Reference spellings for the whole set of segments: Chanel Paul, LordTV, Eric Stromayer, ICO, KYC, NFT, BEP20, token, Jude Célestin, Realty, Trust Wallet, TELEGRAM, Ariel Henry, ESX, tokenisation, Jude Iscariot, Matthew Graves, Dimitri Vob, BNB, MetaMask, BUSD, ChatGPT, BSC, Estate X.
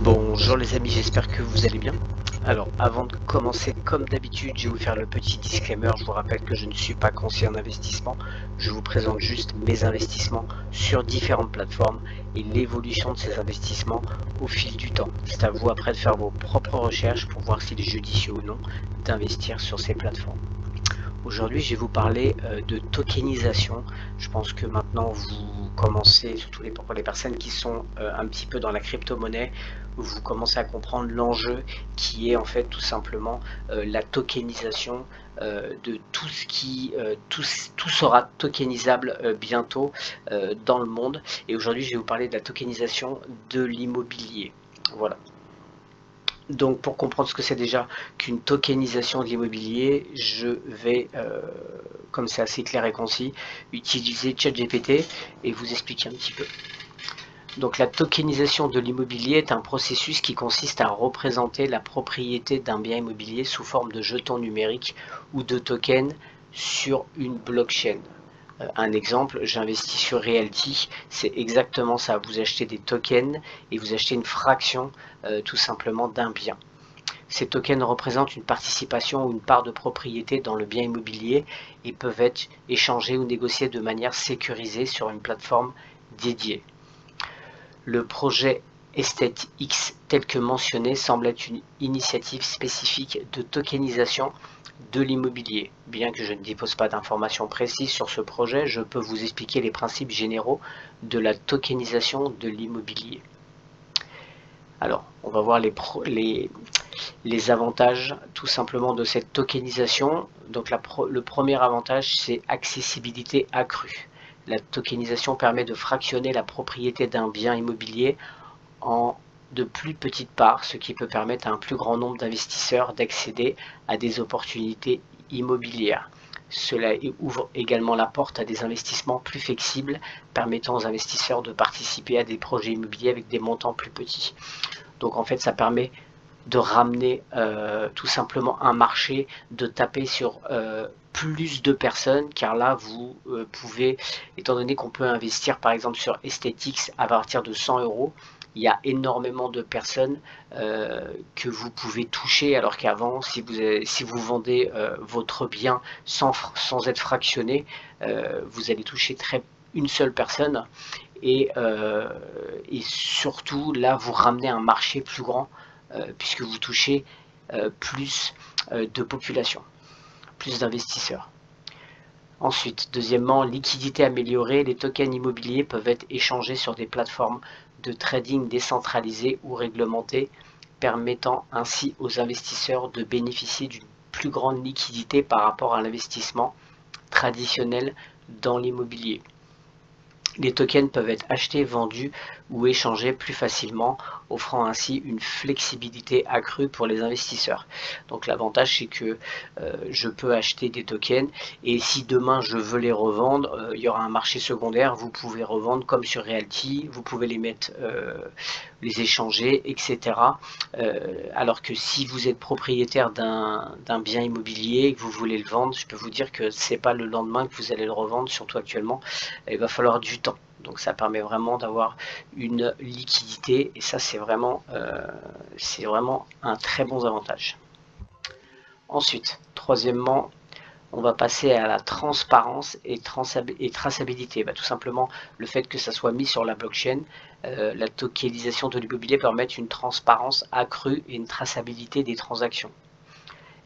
Bonjour les amis, j'espère que vous allez bien. Alors avant de commencer, comme d'habitude, je vais vous faire le petit disclaimer. Je vous rappelle que je ne suis pas conseiller en investissement. Je vous présente juste mes investissements sur différentes plateformes et l'évolution de ces investissements au fil du temps. C'est à vous après de faire vos propres recherches pour voir s'il est judicieux ou non d'investir sur ces plateformes. Aujourd'hui, je vais vous parler de tokenisation. Je pense que maintenant, vous commencez, surtout pour les personnes qui sont un petit peu dans la crypto-monnaie, vous commencez à comprendre l'enjeu qui est en fait tout simplement la tokenisation de tout ce qui tout sera tokenisable bientôt dans le monde. Et aujourd'hui, je vais vous parler de la tokenisation de l'immobilier. Voilà. Donc pour comprendre ce que c'est déjà qu'une tokenisation de l'immobilier, je vais, comme c'est assez clair et concis, utiliser ChatGPT et vous expliquer un petit peu. Donc la tokenisation de l'immobilier est un processus qui consiste à représenter la propriété d'un bien immobilier sous forme de jetons numériques ou de tokens sur une blockchain. Un exemple, j'investis sur Realty, c'est exactement ça, vous achetez des tokens et vous achetez une fraction tout simplement d'un bien. Ces tokens représentent une participation ou une part de propriété dans le bien immobilier et peuvent être échangés ou négociés de manière sécurisée sur une plateforme dédiée. Le projet Estate X tel que mentionné semble être une initiative spécifique de tokenisation de l'immobilier. Bien que je ne dispose pas d'informations précises sur ce projet, je peux vous expliquer les principes généraux de la tokenisation de l'immobilier. Alors, on va voir les avantages tout simplement de cette tokenisation. Donc le premier avantage, c'est accessibilité accrue. La tokenisation permet de fractionner la propriété d'un bien immobilier en de plus petites parts, ce qui peut permettre à un plus grand nombre d'investisseurs d'accéder à des opportunités immobilières. Cela ouvre également la porte à des investissements plus flexibles, permettant aux investisseurs de participer à des projets immobiliers avec des montants plus petits. Donc en fait, ça permet de ramener tout simplement un marché, de taper sur plus de personnes, car là vous pouvez, étant donné qu'on peut investir par exemple sur Estate X à partir de 100 €, il y a énormément de personnes que vous pouvez toucher, alors qu'avant, si vous vendez votre bien sans être fractionné, vous allez toucher une seule personne. Et surtout, là, vous ramenez un marché plus grand, puisque vous touchez plus de population, plus d'investisseurs. Ensuite, deuxièmement, liquidité améliorée. Les tokens immobiliers peuvent être échangés sur des plateformes de trading décentralisé ou réglementé, permettant ainsi aux investisseurs de bénéficier d'une plus grande liquidité par rapport à l'investissement traditionnel dans l'immobilier. Les tokens peuvent être achetés, vendus ou échangés plus facilement, offrant ainsi une flexibilité accrue pour les investisseurs. Donc l'avantage, c'est que je peux acheter des tokens et si demain je veux les revendre, il y aura un marché secondaire, vous pouvez revendre comme sur Realty, vous pouvez les mettre, les échanger, etc. Alors que si vous êtes propriétaire d'un bien immobilier et que vous voulez le vendre, je peux vous dire que c'est pas le lendemain que vous allez le revendre, surtout actuellement, il va falloir du temps. Donc ça permet vraiment d'avoir une liquidité et ça c'est vraiment un très bon avantage. Ensuite, troisièmement, on va passer à la transparence et traçabilité. Tout simplement, le fait que ça soit mis sur la blockchain, la tokenisation de l'immobilier permet une transparence accrue et une traçabilité des transactions.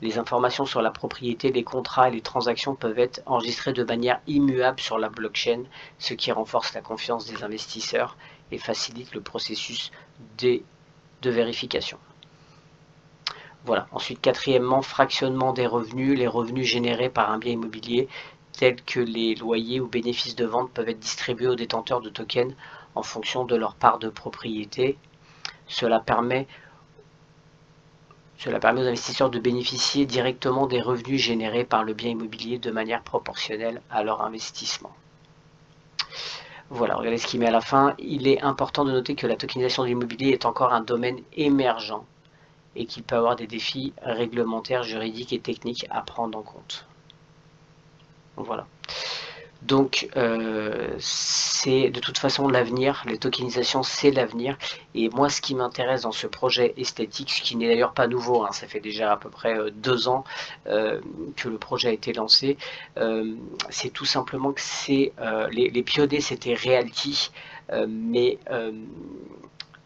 Les informations sur la propriété, les contrats et les transactions peuvent être enregistrées de manière immuable sur la blockchain, ce qui renforce la confiance des investisseurs et facilite le processus de vérification. Voilà. Ensuite, quatrièmement, fractionnement des revenus. Les revenus générés par un bien immobilier, tels que les loyers ou bénéfices de vente, peuvent être distribués aux détenteurs de tokens en fonction de leur part de propriété. Cela permet aux investisseurs de bénéficier directement des revenus générés par le bien immobilier de manière proportionnelle à leur investissement. Voilà, regardez ce qu'il met à la fin. Il est important de noter que la tokenisation de l'immobilier est encore un domaine émergent et qu'il peut avoir des défis réglementaires, juridiques et techniques à prendre en compte. Voilà. Donc, c'est de toute façon l'avenir, les tokenisations, c'est l'avenir. Et moi, ce qui m'intéresse dans ce projet Estate X, qui n'est d'ailleurs pas nouveau, hein, ça fait déjà à peu près 2 ans que le projet a été lancé, c'est tout simplement que les pionniers, c'était Realty,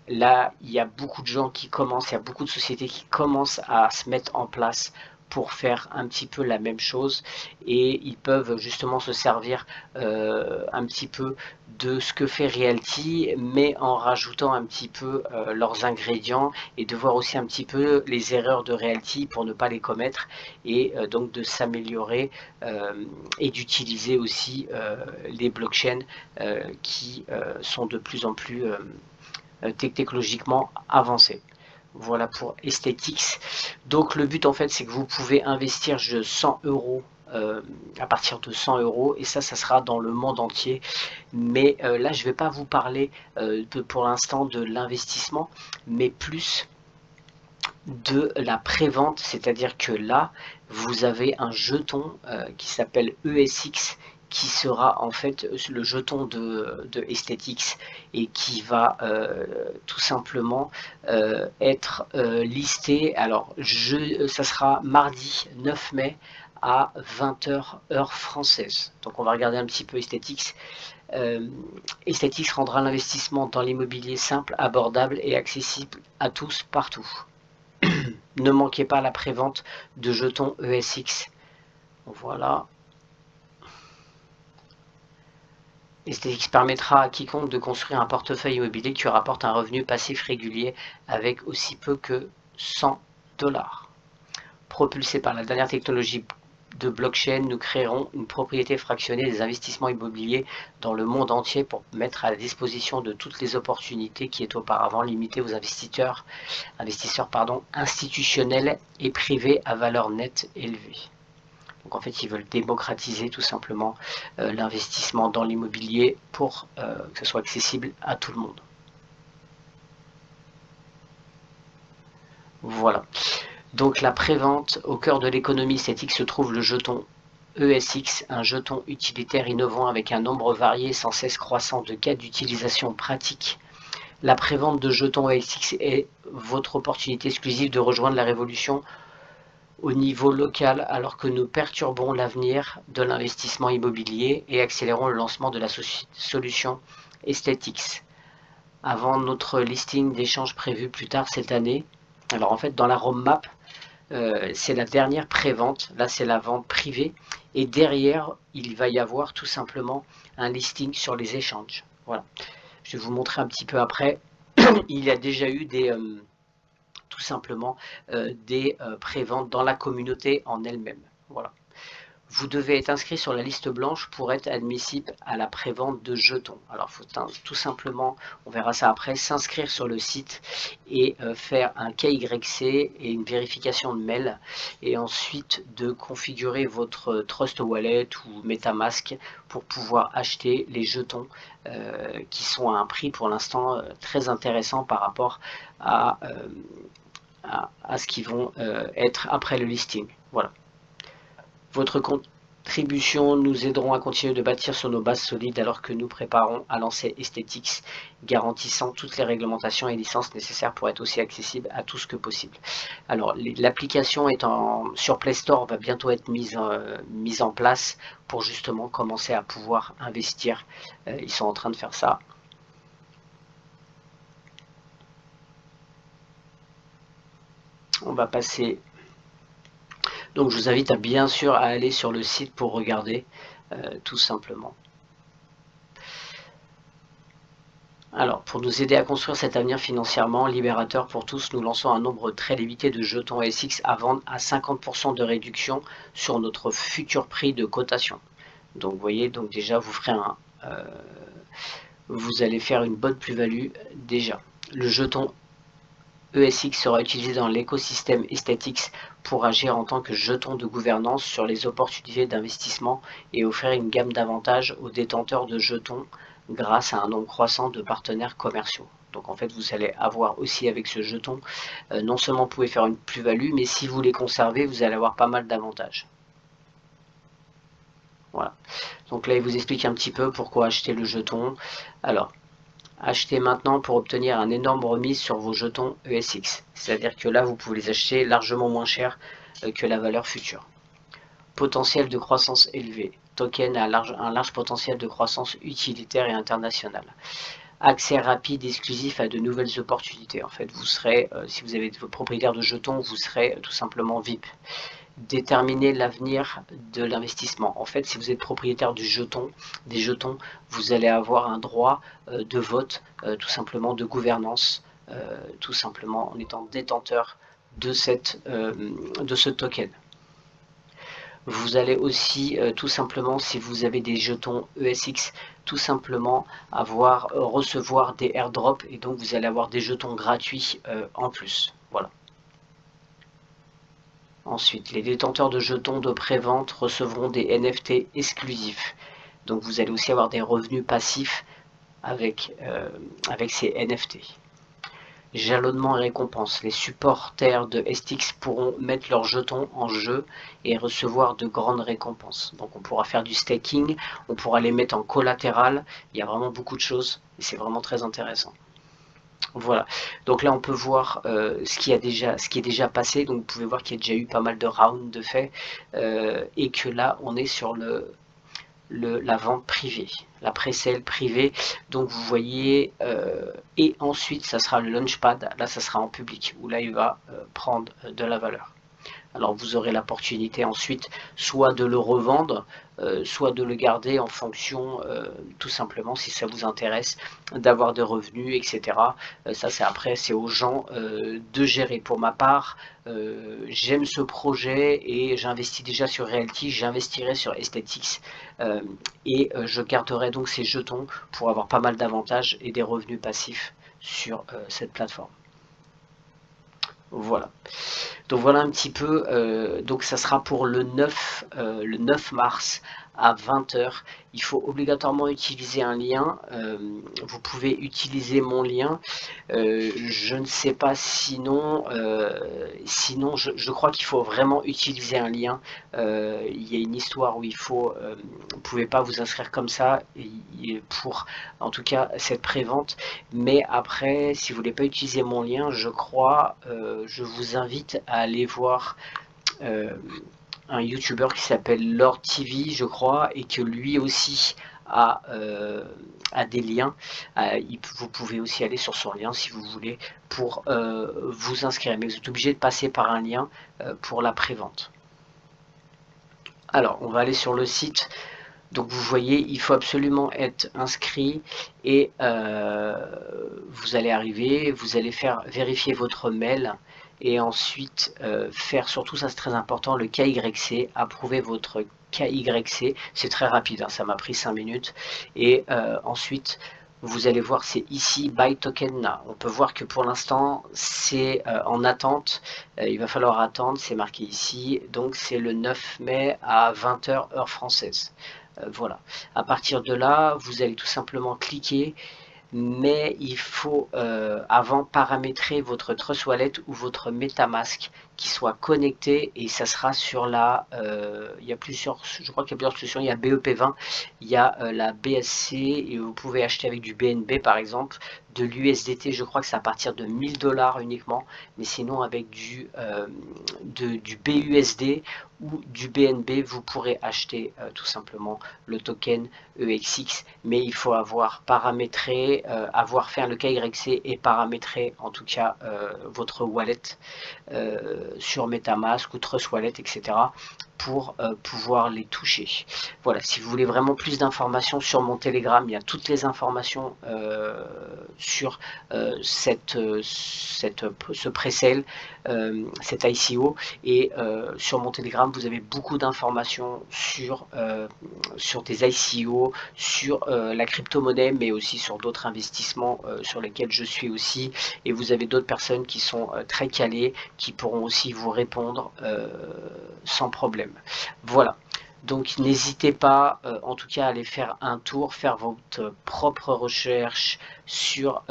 là, il y a beaucoup de gens qui commencent, il y a beaucoup de sociétés qui commencent à se mettre en place pour faire un petit peu la même chose, et ils peuvent justement se servir un petit peu de ce que fait Realty, mais en rajoutant un petit peu leurs ingrédients, et de voir aussi un petit peu les erreurs de Realty pour ne pas les commettre, et donc de s'améliorer et d'utiliser aussi les blockchains qui sont de plus en plus technologiquement avancées. Voilà pour Estate X. Donc le but en fait, c'est que vous pouvez investir de 100 € à partir de 100 € et ça sera dans le monde entier. Mais là, je ne vais pas vous parler pour l'instant de l'investissement, mais plus de la prévente, c'est-à-dire que là, vous avez un jeton qui s'appelle ESX, qui sera en fait le jeton de Estate X et qui va tout simplement être listé. Alors, ça sera mardi 9 mai à 20 h heure française. Donc, on va regarder un petit peu Estate X. Estate X rendra l'investissement dans l'immobilier simple, abordable et accessible à tous, partout. Ne manquez pas la prévente de jetons ESX. Voilà. Estate X permettra à quiconque de construire un portefeuille immobilier qui rapporte un revenu passif régulier avec aussi peu que 100 $. Propulsé par la dernière technologie de blockchain, nous créerons une propriété fractionnée des investissements immobiliers dans le monde entier pour mettre à la disposition de toutes les opportunités qui étaient auparavant limitées aux investisseurs institutionnels et privés à valeur nette élevée. Donc en fait, ils veulent démocratiser tout simplement l'investissement dans l'immobilier pour que ce soit accessible à tout le monde. Voilà. Donc la prévente, au cœur de l'économie statique se trouve le jeton ESX, un jeton utilitaire innovant avec un nombre varié et sans cesse croissant de cas d'utilisation pratique. La prévente de jetons ESX est votre opportunité exclusive de rejoindre la révolution au niveau local, alors que nous perturbons l'avenir de l'investissement immobilier et accélérons le lancement de la solution Estate X. Avant notre listing d'échanges prévu plus tard cette année, alors en fait dans la roadmap, c'est la dernière prévente, là c'est la vente privée, et derrière il va y avoir tout simplement un listing sur les échanges. Voilà, je vais vous montrer un petit peu après. Il y a déjà eu des tout simplement des préventes dans la communauté en elle-même. Voilà. Vous devez être inscrit sur la liste blanche pour être admissible à la prévente de jetons. Alors, il faut tout simplement, on verra ça après, s'inscrire sur le site et faire un KYC et une vérification de mail, et ensuite de configurer votre Trust Wallet ou MetaMask pour pouvoir acheter les jetons qui sont à un prix pour l'instant très intéressant par rapport à ce qu'ils vont être après le listing. Voilà. Votre compte contributions nous aideront à continuer de bâtir sur nos bases solides alors que nous préparons à lancer Estate X, garantissant toutes les réglementations et licences nécessaires pour être aussi accessible à tous que possible. Alors l'application sur Play Store va bientôt être mise en place pour justement commencer à pouvoir investir. Ils sont en train de faire ça. On va passer... Donc je vous invite à bien sûr à aller sur le site pour regarder tout simplement. Alors pour nous aider à construire cet avenir financièrement libérateur pour tous, nous lançons un nombre très limité de jetons ESX à vendre à 50% de réduction sur notre futur prix de cotation. Donc vous voyez, donc déjà vous ferez vous allez faire une bonne plus-value déjà. Le jeton ESX sera utilisé dans l'écosystème Estate X pour agir en tant que jeton de gouvernance sur les opportunités d'investissement et offrir une gamme d'avantages aux détenteurs de jetons grâce à un nombre croissant de partenaires commerciaux. Donc en fait vous allez avoir aussi avec ce jeton, non seulement vous pouvez faire une plus-value, mais si vous les conservez vous allez avoir pas mal d'avantages. Voilà, donc là il vous explique un petit peu pourquoi acheter le jeton. Alors achetez maintenant pour obtenir un énorme remise sur vos jetons ESX. C'est-à-dire que là, vous pouvez les acheter largement moins cher que la valeur future. Potentiel de croissance élevé. Token a un large potentiel de croissance utilitaire et internationale. Accès rapide et exclusif à de nouvelles opportunités. En fait, vous serez, si vous avez vos propriétaires de jetons, vous serez tout simplement VIP. Déterminer l'avenir de l'investissement. En fait, si vous êtes propriétaire des jetons, vous allez avoir un droit de vote, tout simplement de gouvernance, tout simplement en étant détenteur de ce token. Vous allez aussi, tout simplement, si vous avez des jetons ESX, tout simplement recevoir des airdrops, et donc vous allez avoir des jetons gratuits en plus. Voilà. Ensuite, les détenteurs de jetons de pré-vente recevront des NFT exclusifs. Donc vous allez aussi avoir des revenus passifs avec ces NFT. Jalonnement et récompense. Les supporters de STX pourront mettre leurs jetons en jeu et recevoir de grandes récompenses. Donc on pourra faire du staking, on pourra les mettre en collatéral. Il y a vraiment beaucoup de choses et c'est vraiment très intéressant. Voilà, donc là on peut voir ce qui est déjà passé, donc vous pouvez voir qu'il y a déjà eu pas mal de rounds de fait et que là on est sur la vente privée, la pré-sale privée, donc vous voyez, et ensuite ça sera le launchpad, là ça sera en public, où là il va prendre de la valeur. Alors vous aurez l'opportunité ensuite soit de le revendre, soit de le garder en fonction, tout simplement si ça vous intéresse, d'avoir des revenus, etc. Ça c'est après, c'est aux gens de gérer. Pour ma part, j'aime ce projet et j'investis déjà sur Realty, j'investirai sur Estate X et je garderai donc ces jetons pour avoir pas mal d'avantages et des revenus passifs sur cette plateforme. Voilà, donc voilà un petit peu, donc ça sera pour le 9 mars à 20h. Il faut obligatoirement utiliser un lien, vous pouvez utiliser mon lien, je ne sais pas sinon, je crois qu'il faut vraiment utiliser un lien, il y a une histoire où il faut, vous ne pouvez pas vous inscrire comme ça, pour en tout cas cette prévente, mais après si vous ne voulez pas utiliser mon lien, je crois, je vous invite à aller voir un youtubeur qui s'appelle LordTV, je crois, et que lui aussi a des liens. Vous pouvez aussi aller sur son lien si vous voulez pour vous inscrire, mais vous êtes obligé de passer par un lien pour la prévente. Alors on va aller sur le site. Donc vous voyez, il faut absolument être inscrit et vous allez arriver, vous allez faire vérifier votre mail et ensuite faire, surtout ça c'est très important, le KYC, approuver votre KYC, c'est très rapide, hein, ça m'a pris 5 minutes et ensuite vous allez voir c'est ici Buy Token Now. On peut voir que pour l'instant c'est en attente, il va falloir attendre, c'est marqué ici, donc c'est le 9 mai à 20h heure française. Voilà, à partir de là, vous allez tout simplement cliquer mais il faut avant paramétrer votre Trust Wallet ou votre MetaMask qui soit connecté, et ça sera sur la il y a plusieurs, je crois qu'il y a plusieurs solutions, il y a BEP20, il y a la BSC, et vous pouvez acheter avec du BNB par exemple, de l'USDT, je crois que c'est à partir de 1000 $ uniquement, mais sinon avec du BUSD ou du BNB, vous pourrez acheter tout simplement le token ESX, mais il faut avoir paramétré, avoir fait un KYC et paramétré en tout cas votre wallet sur MetaMask ou Trust Wallet, etc. pour pouvoir les toucher. Voilà, si vous voulez vraiment plus d'informations sur mon Telegram, il y a toutes les informations sur ce presale, cette ICO, et sur mon Telegram vous avez beaucoup d'informations sur des ICO, sur la crypto-monnaie, mais aussi sur d'autres investissements sur lesquels je suis aussi, et vous avez d'autres personnes qui sont très calées qui pourront aussi vous répondre sans problème. Voilà, donc n'hésitez pas en tout cas à aller faire un tour, faire votre propre recherche sur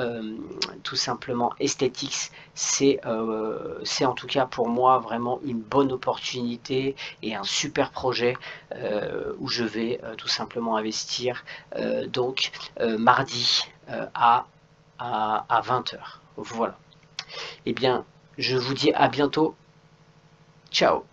tout simplement Estate X. C'est en tout cas pour moi vraiment une bonne opportunité et un super projet où je vais tout simplement investir donc mardi à 20 h. Voilà, et bien je vous dis à bientôt, ciao.